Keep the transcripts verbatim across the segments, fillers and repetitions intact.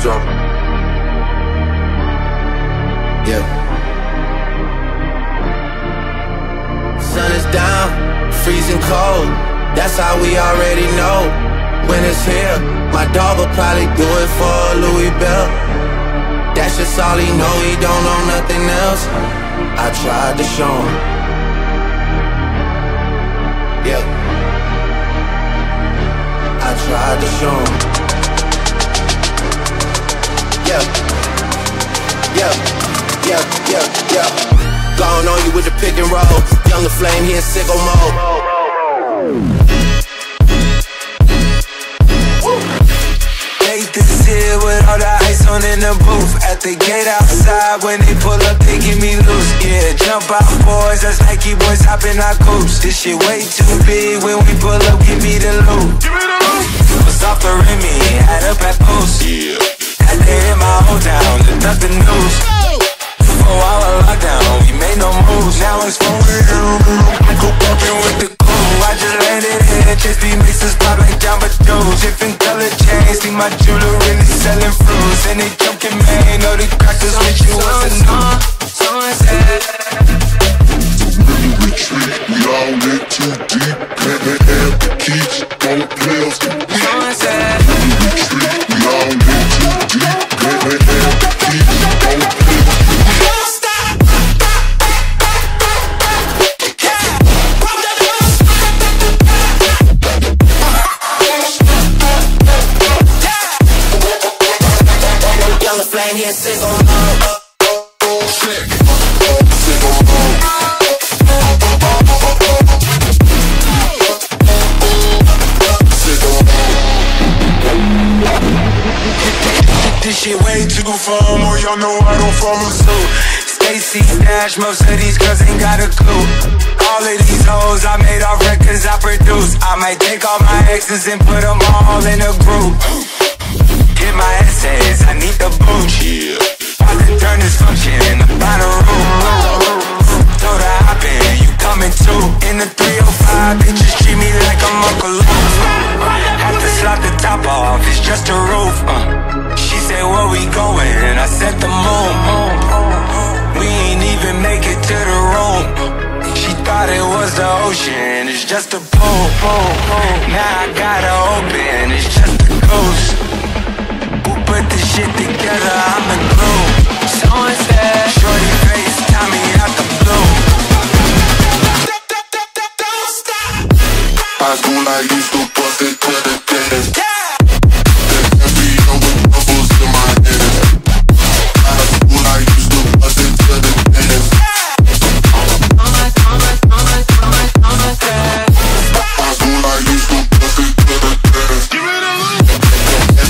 just drop. Yeah. Sun is down, freezing cold. That's how we already know when it's here. My dog will probably do it for Louis Bell. That's just all he know, he don't know nothing else. I tried to show him. Yeah, I tried to show him. Yeah, yeah, yeah, yeah, yeah. Gone on you with the pick and roll. Younger flame, he in sicko mode. This here with all the ice on in the booth. At the gate outside, when they pull up, they give me loose. Yeah, jump out boys, that's Nike boys hopping our coops. This shit way too big, when we pull up, give me the loot. Give me the loot. Was off the Remy, had a bad post. Yeah, had to hit my hold down, to nothing news. For our lockdown, we made no moves. Now it's for real, I go poppin' with the cool. I just landed here, just be mixes pop like down but dudes. Different color chains, see my jewelry, they selling fruits. And they junkin', man, know the crackers with you wasn't new. Someone said, when we retreat, we all in too deep. Let me have the keys, don't play us the week. Someone said, when we retreat, we all in too deep. Let me have the keys, don't play us the week. Don't stop. Flame here, sick on up. Sick, sick on up. Sick on up. This shit way too far, more y'all know I don't form a suit. Stacy Dash, most of these girls ain't got a clue. All of these hoes I made off records I produce. I might take all my exes and put them all in a group. Get my essays, I need the booch. Yeah. I can turn this function in the bottom room. Throw the hop in, you coming too. In the three oh five, bitches treat me like I'm Uncle Luke. Have to slot the top off, it's just a roof. uh. She said, where we going? And I set the moon. We ain't even make it to the room. She thought it was the ocean, it's just a pool. Now I gotta open, it's just a ghost. Put this shit together, I'm the glue. Someone said, shorty face, Tommy out the blue. I do like you, so bust it to the death. The F B O with bubbles in my head. I do like you, so bust it to the death. I do like you, so bust it to the death. The F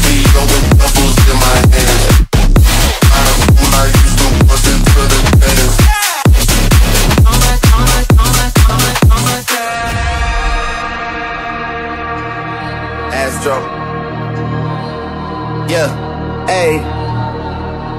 B O with bubbles. Astro. Yeah, ayy.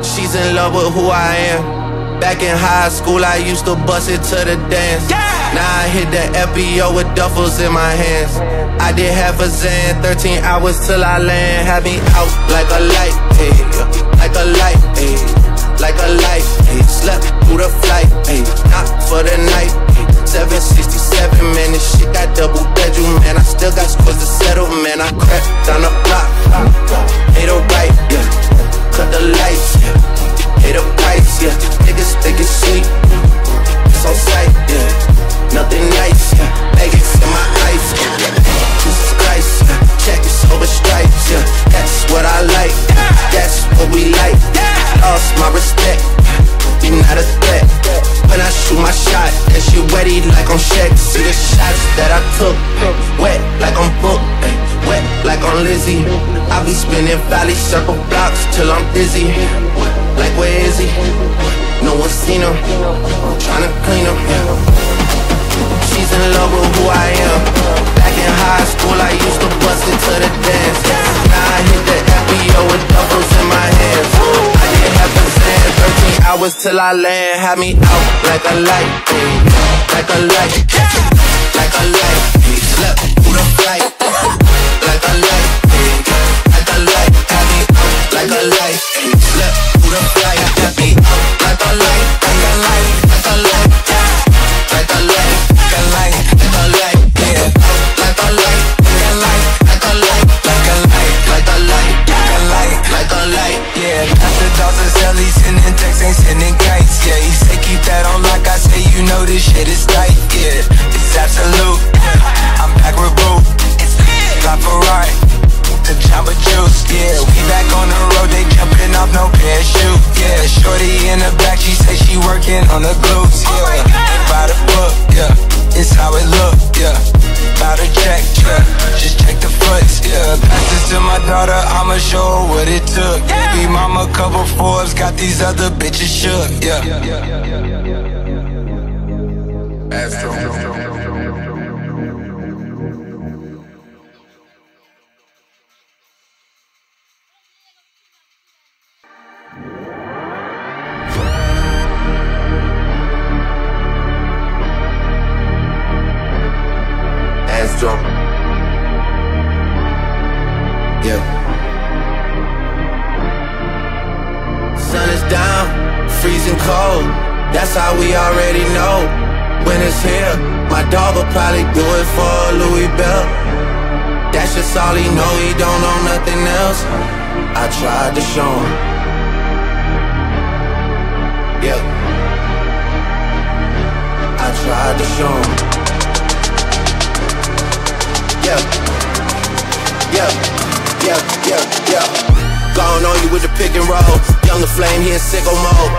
She's in love with who I am. Back in high school, I used to bust it to the dance. Yeah. Now I hit the F B O with duffels in my hands. I did half a Zan, thirteen hours till I land. Had me out like a light, ayy. Like a light, ayy. Like a light, ayy. Slept through the flight, ayy. Not for the night, ayy. seven sixty-seven, man, this shit got double bedroom, man. I still got scores to settle, man. I crept down the block, hit a right, yeah. Cut the lights, yeah. Hit a price, yeah. Niggas think it's sweet, it's on sight, yeah. Nothing nice, yeah. Vegas in my eyes, yeah. Jesus Christ, yeah. Check it's over stripes, yeah. That's what I like, yeah. That's what we like, yeah. Lost my respect, you're not a threat. When I shoot my shot, that shit wetty like I'm Shaq. See the shots that I took, wet like I'm Book, wet like I'm Lizzie. I be spinning valley circle blocks till I'm dizzy. Like where is he? No one's seen him. I'm tryna clean him. She's in love with who I am. Back in high school, I used to bust it to the dance. Now I hit the F B O with doubles in my hands. I didn't have a Zan, thirteen hours till I land. Had me out like a light, like a light, like a light. Slept through the flight, like a light, like a light. Had me out like a light. it is tight, yeah, it's absolute. I'm back with boo, pop a right, the Jamba Juice, yeah. We back on the road, they jumping off no parachute, yeah. Shorty in the back, she say she working on the glutes, yeah. Ain't by the book, yeah, it's how it look, yeah. Bout to check, yeah, just check the foots, yeah. Pass this to my daughter, I'ma show her what it took. Baby mama, couple Forbes, got these other bitches shook, yeah. Astro. Astro. Yeah. Sun is down, freezing cold. That's how we already know. When it's here, my dog will probably do it for Louis Bell. That's just all he know, he don't know nothing else. I tried to show him. Yeah, I tried to show him. Yeah, yeah, yeah, yeah, yeah. Gone on you with the pick and roll. Younger flame here in sicko mode.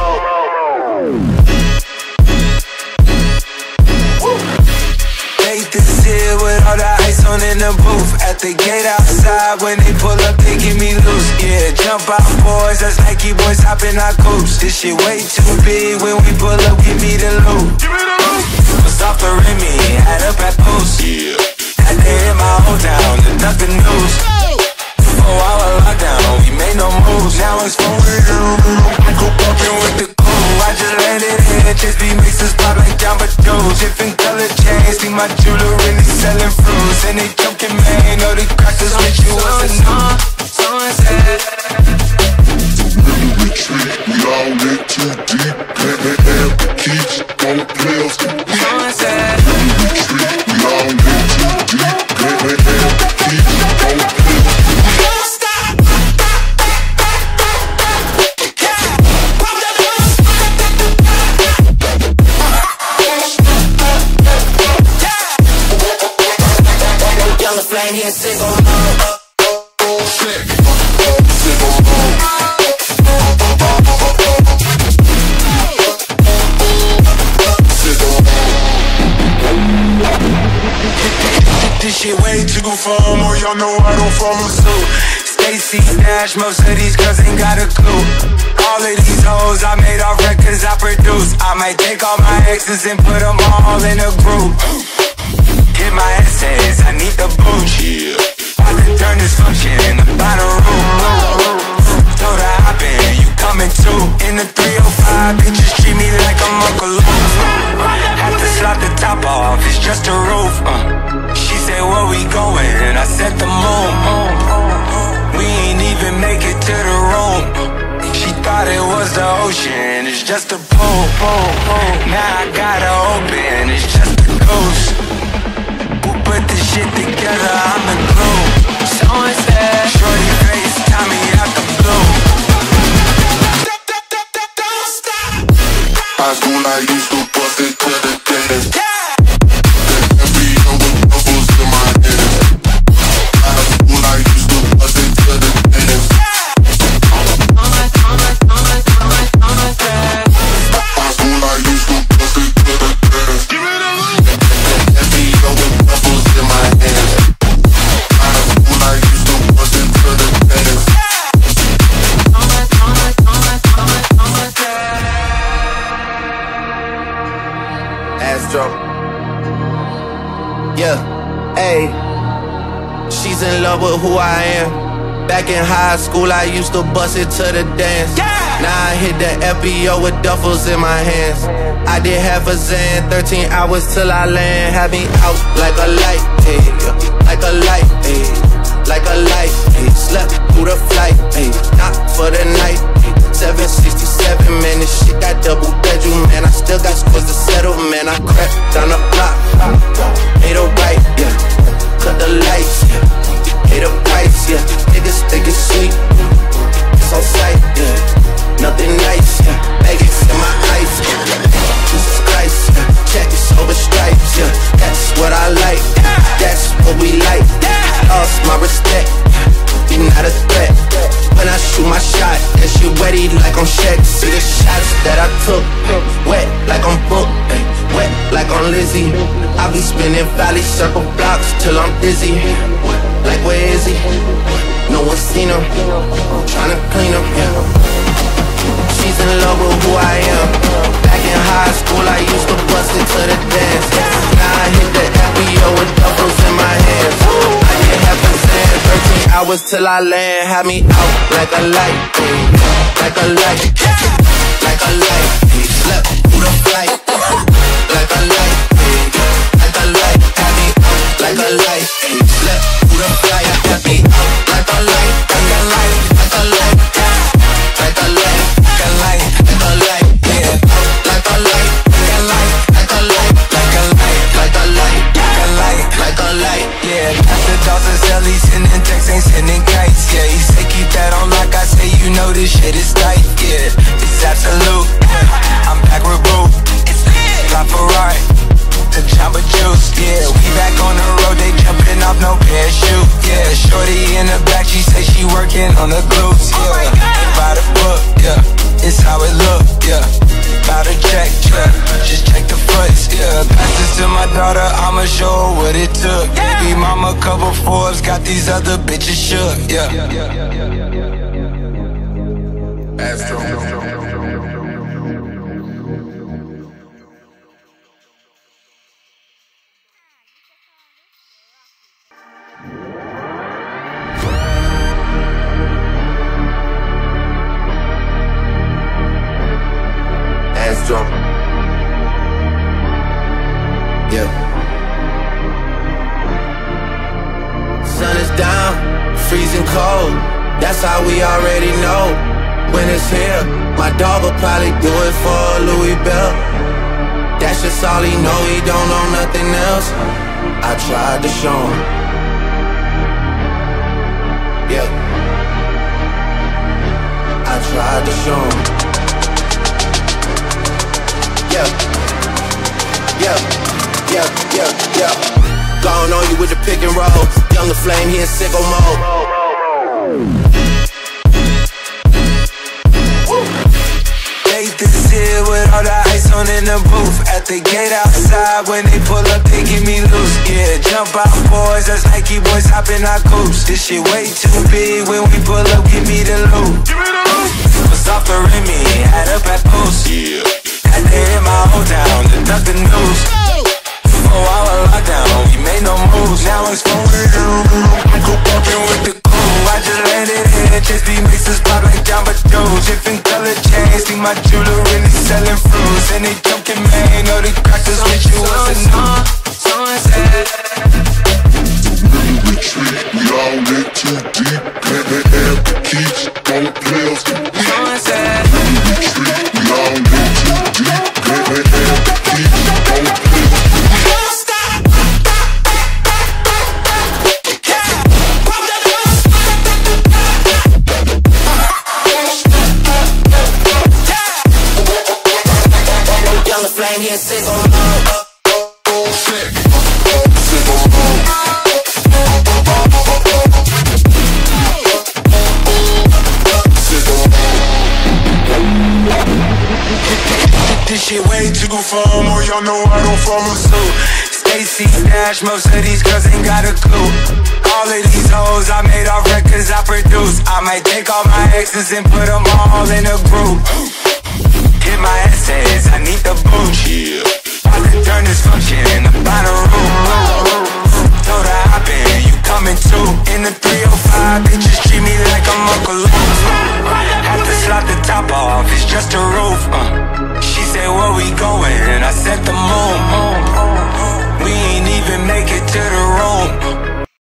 This here with all the ice on in the booth. At the gate outside, when they pull up, they give me loose. Yeah, jump out boys, that's Nike boys hopping our coops. This shit way too big, when we pull up, give me the loot. Give me the loot. Was off the Remy, had up at Post. Yeah, had to hit my old town, there's nothing news. Four hour lockdown, we made no moves. Now it's going to I'm cooking with the cool. I just landed here, just be mixes pop like Jamba Joe's. Different color chains. My jewelry really selling fruits, and they joking, man. Know the crackers with you was so sad. Really rich, we all in too deep. Play half the keys, all the players complete. Really rich, we all in too deep. Play half the keys, all the players complete. Don't stop. Flame here, sick on the road. Sick, sick on the road. Sick on the road. This shit way too fun, or y'all know I don't follow suit. Stacy Dash, most of these girls ain't got a clue. All of these hoes I made off records I produce. I might take all my exes and put them all in a group. Hit my essays, I need the boost. Yeah. I can turn this function in the bottom room. Told her I been, you coming too. In the three oh five, bitches treat me like I'm Uncle Luke. Have to slot the top off, it's just a roof. uh. She said, where we going? And I said the moon. We ain't even make it to the room. She thought it was the ocean, it's just a pool. Now I gotta open, it's just the coast. Put this shit together, I'm the glue. Someone said shorty face, Tommy out the blue. Don't stop. High school I used to bust it to the dentist. That F B O with bubbles in my head. High school I used to bust it to the dentist. High school I used to bust it to the dentist. Give it up. F B O with bubbles in my head. High school I used to bust it to the dentist. Astro. Yeah, ayy. She's in love with who I am. Back in high school I used to bust it to the dance. Now I hit the F B O with duffels in my hands. I did half a Zan, thirteen hours till I land. Had me out like a light, ayy, like a light, ayy, like a light, ayy. Slept through the flight, ayy, not for the night, ayy. seven sixty-seven, man, this shit got double bedroom, man. I still got scores to settle, man. I crept down the block, made a right, yeah. Cut the lights, yeah. Hit the price, yeah. Niggas think it's sweet, it's on sight, yeah. Nothing nice, yeah. Maggots in my eyes, yeah. Jesus Christ, yeah. Check this out. on Lizzie. I be spinning valley circle blocks till I'm dizzy. Like, where is he? No one's seen him. I'm tryna clean him. She's in love with who I am. Back in high school, I used to bust it to the dance. Now I hit the F B O with doubles in my hands. I get half a sand, thirteen hours till I land. Had me out like a light, like a light, like a light. He slept through the flight. Like a light, like a light, had me out like a light. Slept through the flight, had me out like a light, like a light, like a light, like a light, like a light, like a light, yeah. Like a light, like a light, like a light, like a light, like a light, like a light, like a light, yeah. After thousands, Ellie's and index ain't sending kites, yeah. You say keep that on like I say, you know this shit is tight, yeah. It's absolute. I'm back with Roof. Drop a right, the Jamba Juice, yeah. We back on the road, they jumping off no parachute, yeah. Shorty in the back, she say she working on the glutes, yeah. Ain't by the book, yeah. It's how it look, yeah. Bout to check, yeah. Just check the foots, yeah. Pass this to my daughter, I'ma show her what it took. Baby mama, couple Forbes, got these other bitches shook, yeah. Astro. Astro. Yeah. Sun is down, freezing cold. That's how we already know when it's here. My dog will probably do it for Louis Bell. That's just all he know, he don't know nothing else. I tried to show him. Yeah, I tried to show him. Yeah, yeah. Yeah, yeah, yeah. Gone on you with the pick and roll. Younger flame, he in sicko mode. Late this year with all the ice on in the booth. At the gate outside, when they pull up, they give me loose. Yeah, jump out boys, that's Nike boys hopping our coops. This shit way too big, when we pull up, give me the loot. Give me the loot. Was off the Remy, had up at Post. Yeah, had to hit my old town to duck the news. Our lockdown, we made no moves. Now it's for real. I'm go bumping with the cool. I just landed in H S B, mixes pop like Jamba Joe's. Different color chains, think my jewelry really selling fruits. And they joking, man, know the crackers with you was a no. So sad. When we retreat, we all in too deep. Let the air keeps don't play us. So sad. When we retreat, we all in too deep. Let the air keeps don't play us. This shit way too far, more y'all know I don't follow suit. Stacy Dash, most of these girls ain't got a clue. All of these hoes I made off records I produce. I might take all my exes and put them all in a group. Hit my essays, I need the booch. I could turn this function in the bottom room. Told her I been, you coming too. In the three oh five, bitches treat me like I'm Uncle Luke. Have to slot the top off, it's just a